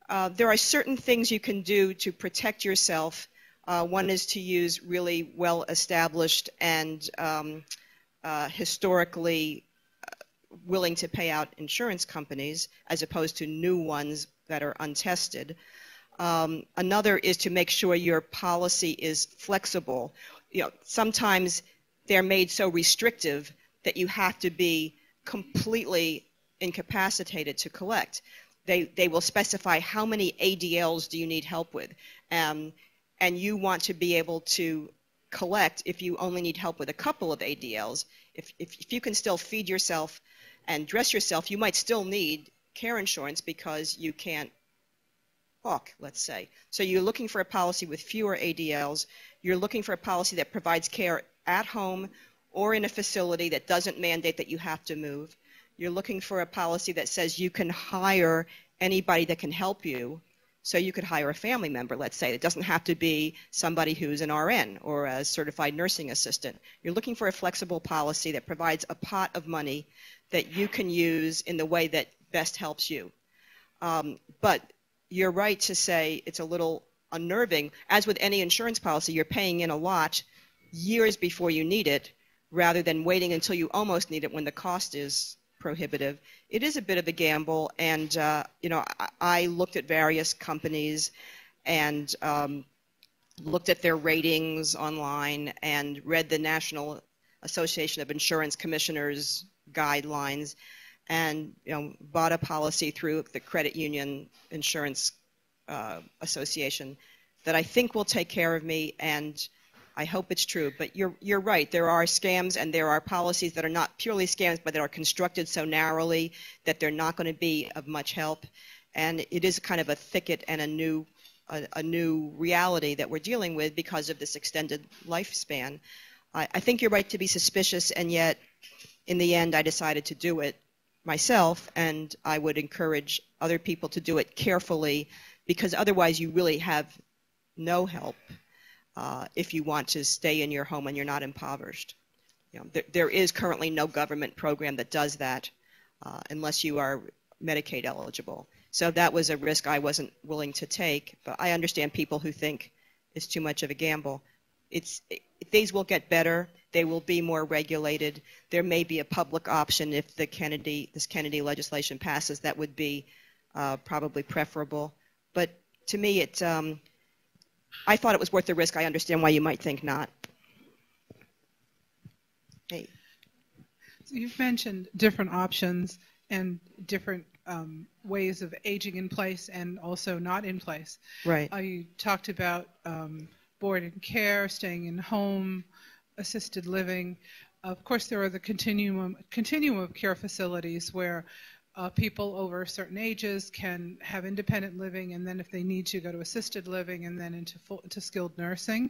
Uh, there are certain things you can do to protect yourself. Uh, one is to use really well-established and um, uh, historically willing to pay out insurance companies, as opposed to new ones that are untested. Um, another is to make sure your policy is flexible. You know, sometimes they're made so restrictive that you have to be completely incapacitated to collect. They, they will specify how many A D Ls do you need help with. Um, And you want to be able to collect if you only need help with a couple of A D Ls. If, if, if you can still feed yourself and dress yourself, you might still need care insurance because you can't walk, let's say. So you're looking for a policy with fewer A D Ls. You're looking for a policy that provides care at home or in a facility that doesn't mandate that you have to move. You're looking for a policy that says you can hire anybody that can help you. So you could hire a family member, let's say. It doesn't have to be somebody who's an R N or a certified nursing assistant. You're looking for a flexible policy that provides a pot of money that you can use in the way that best helps you. Um, but you're right to say it's a little unnerving. As with any insurance policy, you're paying in a lot years before you need it, rather than waiting until you almost need it when the cost is prohibitive. It is a bit of a gamble, and uh, you know, I, I looked at various companies and um, looked at their ratings online and read the National Association of Insurance Commissioners guidelines, and you know, bought a policy through the Credit Union Insurance uh, Association that I think will take care of me, and I hope it's true. But you're, you're right, there are scams, and there are policies that are not purely scams, but that are constructed so narrowly that they're not going to be of much help. And it is kind of a thicket and a new, a, a new reality that we're dealing with because of this extended lifespan. I, I think you're right to be suspicious, and yet in the end I decided to do it myself, and I would encourage other people to do it carefully, because otherwise you really have no help. Uh, if you want to stay in your home and you're not impoverished. You know, there, there is currently no government program that does that uh, unless you are Medicaid eligible. So that was a risk I wasn't willing to take, but I understand people who think it's too much of a gamble. It's, it, things will get better. They will be more regulated. There may be a public option if the Kennedy, this Kennedy legislation passes. That would be uh, probably preferable. But to me, it's... Um, I thought it was worth the risk. I understand why you might think not. Hey. So you've mentioned different options and different um, ways of aging in place and also not in place. Right. Uh, you talked about um, board and care, staying in home, assisted living. Of course, there are the continuum, continuum of care facilities where Uh, people over certain ages can have independent living, and then if they need to, go to assisted living, and then into, full, into skilled nursing.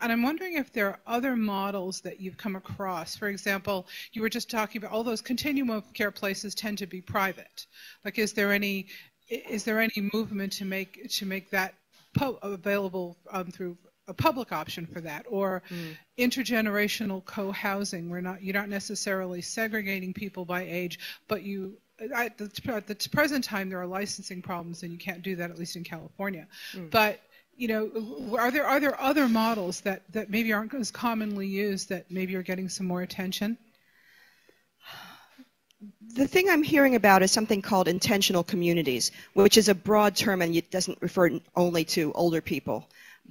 And I'm wondering if there are other models that you've come across. For example, you were just talking about all those continuum of care places tend to be private. Like, is there any is there any movement to make to make that po available um, through a public option for that, or mm. intergenerational co-housing? We're not you're not necessarily segregating people by age, but you At the, at the present time, there are licensing problems, and you can't do that, at least in California. Mm. But you know, are there are there other models that that maybe aren't as commonly used that maybe are getting some more attention? The thing I'm hearing about is something called intentional communities, which is a broad term and it doesn't refer only to older people,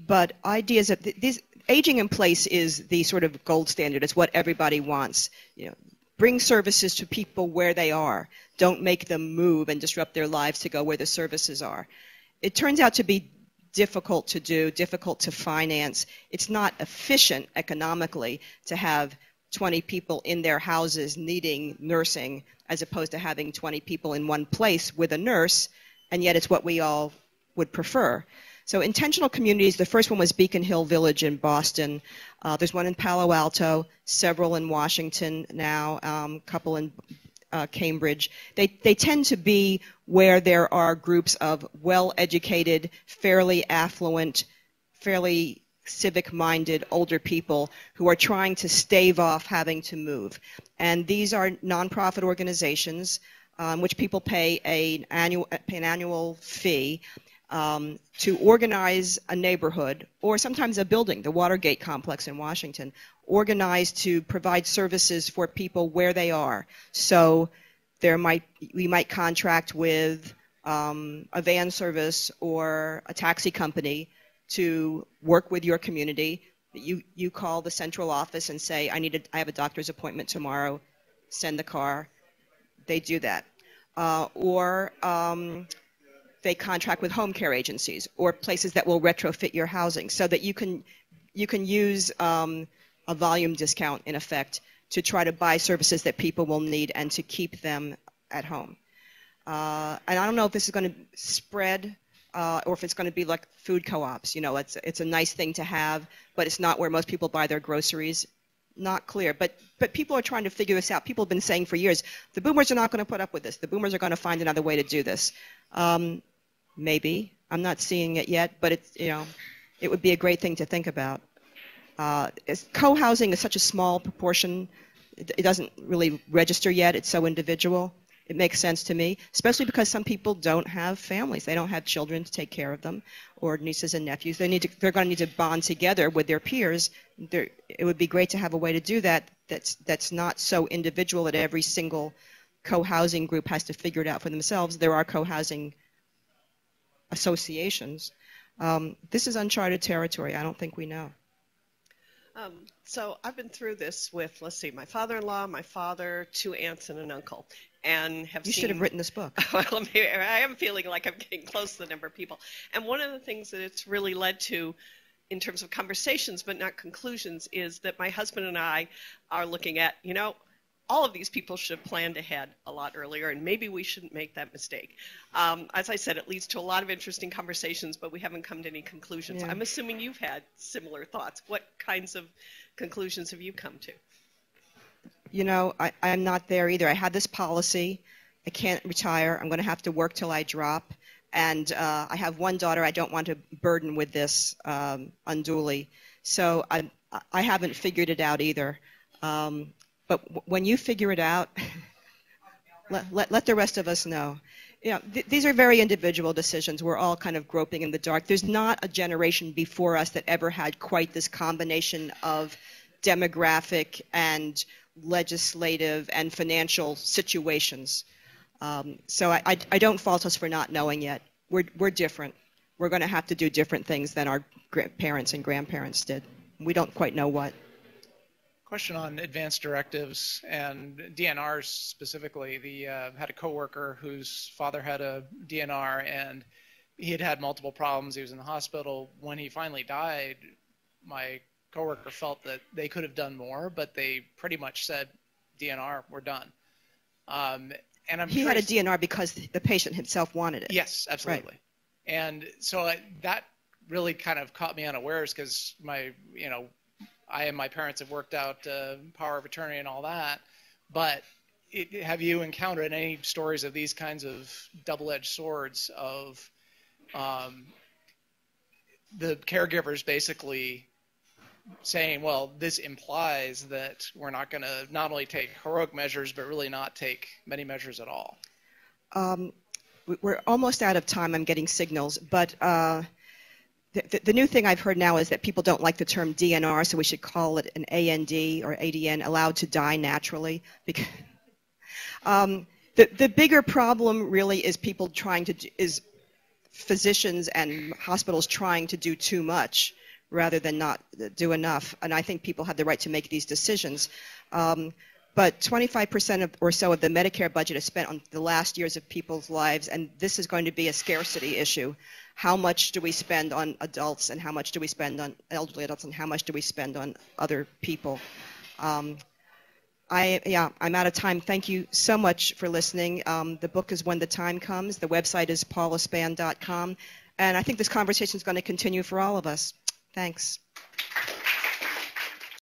but ideas that these aging in place is the sort of gold standard. It's what everybody wants. You know. Bring services to people where they are. Don't make them move and disrupt their lives to go where the services are. It turns out to be difficult to do, difficult to finance. It's not efficient economically to have twenty people in their houses needing nursing as opposed to having twenty people in one place with a nurse, and yet it's what we all would prefer. So intentional communities, the first one was Beacon Hill Village in Boston. Uh, there's one in Palo Alto, several in Washington now, a um, couple in uh, Cambridge. They, they tend to be where there are groups of well-educated, fairly affluent, fairly civic-minded older people who are trying to stave off having to move. And these are nonprofit organizations um, which people pay, a annual, pay an annual fee. Um, to organize a neighborhood, or sometimes a building, the Watergate complex in Washington, organized to provide services for people where they are. So there might, we might contract with um, a van service or a taxi company to work with your community. You, you call the central office and say, I need a, I have a doctor's appointment tomorrow, send the car. They do that. Uh, or um, They contract with home care agencies or places that will retrofit your housing, so that you can you can use um, a volume discount in effect to try to buy services that people will need and to keep them at home. Uh, and I don't know if this is going to spread uh, or if it's going to be like food co-ops. You know, it's it's a nice thing to have, but it's not where most people buy their groceries. Not clear, but but people are trying to figure this out. People have been saying for years, the boomers are not going to put up with this. The boomers are going to find another way to do this. Um, Maybe. I'm not seeing it yet, but it's, you know, it would be a great thing to think about. Uh, co-housing is such a small proportion. It, it doesn't really register yet. It's so individual. It makes sense to me, especially because some people don't have families. They don't have children to take care of them or nieces and nephews. They need to, they're going to need to bond together with their peers. They're, it would be great to have a way to do that that's, that's not so individual that every single co-housing group has to figure it out for themselves. There are co-housing associations. Um, this is uncharted territory. I don't think we know. Um, so I've been through this with, let's see, my father-in-law, my father, two aunts, and an uncle. And have you seen, should have written this book. Well, I am feeling like I'm getting close to the number of people. And one of the things that it's really led to in terms of conversations, but not conclusions, is that my husband and I are looking at, you know, all of these people should have planned ahead a lot earlier, and maybe we shouldn't make that mistake. Um, as I said, it leads to a lot of interesting conversations, but we haven't come to any conclusions. Yeah. I'm assuming you've had similar thoughts. What kinds of conclusions have you come to? You know, I, I'm not there either. I had this policy. I can't retire. I'm going to have to work till I drop. And uh, I have one daughter I don't want to burden with this um, unduly. So I, I haven't figured it out either. Um, But w when you figure it out, let, let, let the rest of us know. You know, th these are very individual decisions. We're all kind of groping in the dark. There's not a generation before us that ever had quite this combination of demographic and legislative and financial situations. Um, so I, I, I don't fault us for not knowing yet. We're, we're different. We're going to have to do different things than our parents and grandparents did. We don't quite know what. Question on advance directives and D N Rs specifically. The uh, had a coworker whose father had a D N R, and he had had multiple problems. He was in the hospital. When he finally died, my coworker felt that they could have done more, but they pretty much said, D N R, we're done. Um, and I'm he sure had a D N R because the patient himself wanted it. Yes, absolutely. Right. And so I, that really kind of caught me unawares because my, you know, I and my parents have worked out uh, power of attorney and all that, but it, have you encountered any stories of these kinds of double-edged swords of um, the caregivers basically saying, well, this implies that we're not going to not only take heroic measures, but really not take many measures at all? Um, we're almost out of time. I'm getting signals, but uh... The, the new thing I've heard now is that people don't like the term D N R, so we should call it an A N D or A D N, allowed to die naturally. Because, um, the, the bigger problem really is people trying to, is physicians and hospitals trying to do too much rather than not do enough. And I think people have the right to make these decisions. Um, but twenty-five percent or so of the Medicare budget is spent on the last years of people's lives, and this is going to be a scarcity issue. How much do we spend on adults, and how much do we spend on elderly adults, and how much do we spend on other people? Um, I, yeah, I'm out of time. Thank you so much for listening. Um, the book is When the Time Comes. The website is paula span dot com. And I think this conversation is going to continue for all of us. Thanks.